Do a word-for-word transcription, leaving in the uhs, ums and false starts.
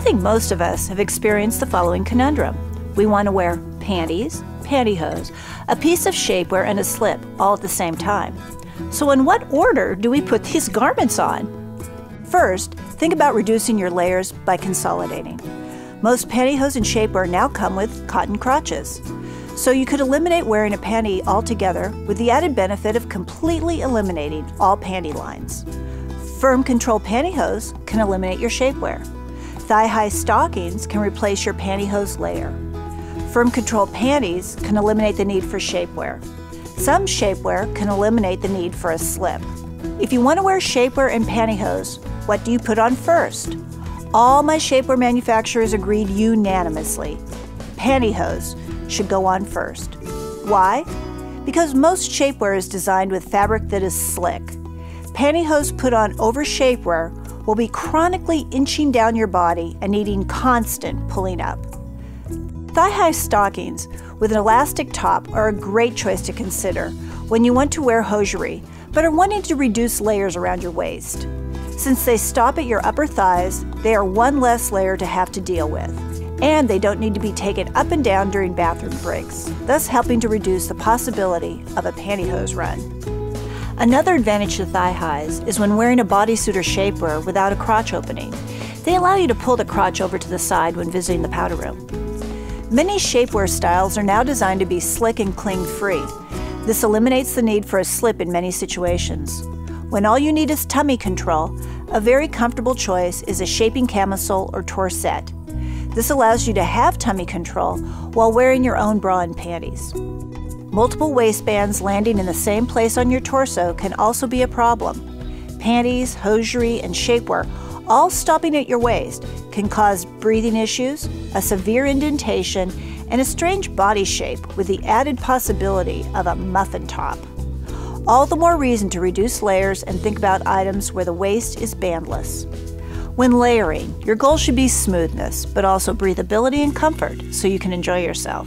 I think most of us have experienced the following conundrum. We want to wear panties, pantyhose, a piece of shapewear, and a slip all at the same time. So in what order do we put these garments on? First, think about reducing your layers by consolidating. Most pantyhose and shapewear now come with cotton crotches. So you could eliminate wearing a panty altogether with the added benefit of completely eliminating all panty lines. Firm control pantyhose can eliminate your shapewear. Thigh-high stockings can replace your pantyhose layer. Firm control panties can eliminate the need for shapewear. Some shapewear can eliminate the need for a slip. If you want to wear shapewear and pantyhose, what do you put on first? All my shapewear manufacturers agreed unanimously. Pantyhose should go on first. Why? Because most shapewear is designed with fabric that is slick. Pantyhose put on over shapewear will be chronically inching down your body and needing constant pulling up. Thigh-high stockings with an elastic top are a great choice to consider when you want to wear hosiery but are wanting to reduce layers around your waist. Since they stop at your upper thighs, they are one less layer to have to deal with, and they don't need to be taken up and down during bathroom breaks, thus helping to reduce the possibility of a pantyhose run. Another advantage to thigh highs is when wearing a bodysuit or shapewear without a crotch opening. They allow you to pull the crotch over to the side when visiting the powder room. Many shapewear styles are now designed to be slick and cling-free. This eliminates the need for a slip in many situations. When all you need is tummy control, a very comfortable choice is a shaping camisole or torsette. This allows you to have tummy control while wearing your own bra and panties. Multiple waistbands landing in the same place on your torso can also be a problem. Panties, hosiery, and shapewear, all stopping at your waist, can cause breathing issues, a severe indentation, and a strange body shape with the added possibility of a muffin top. All the more reason to reduce layers and think about items where the waist is bandless. When layering, your goal should be smoothness, but also breathability and comfort so you can enjoy yourself.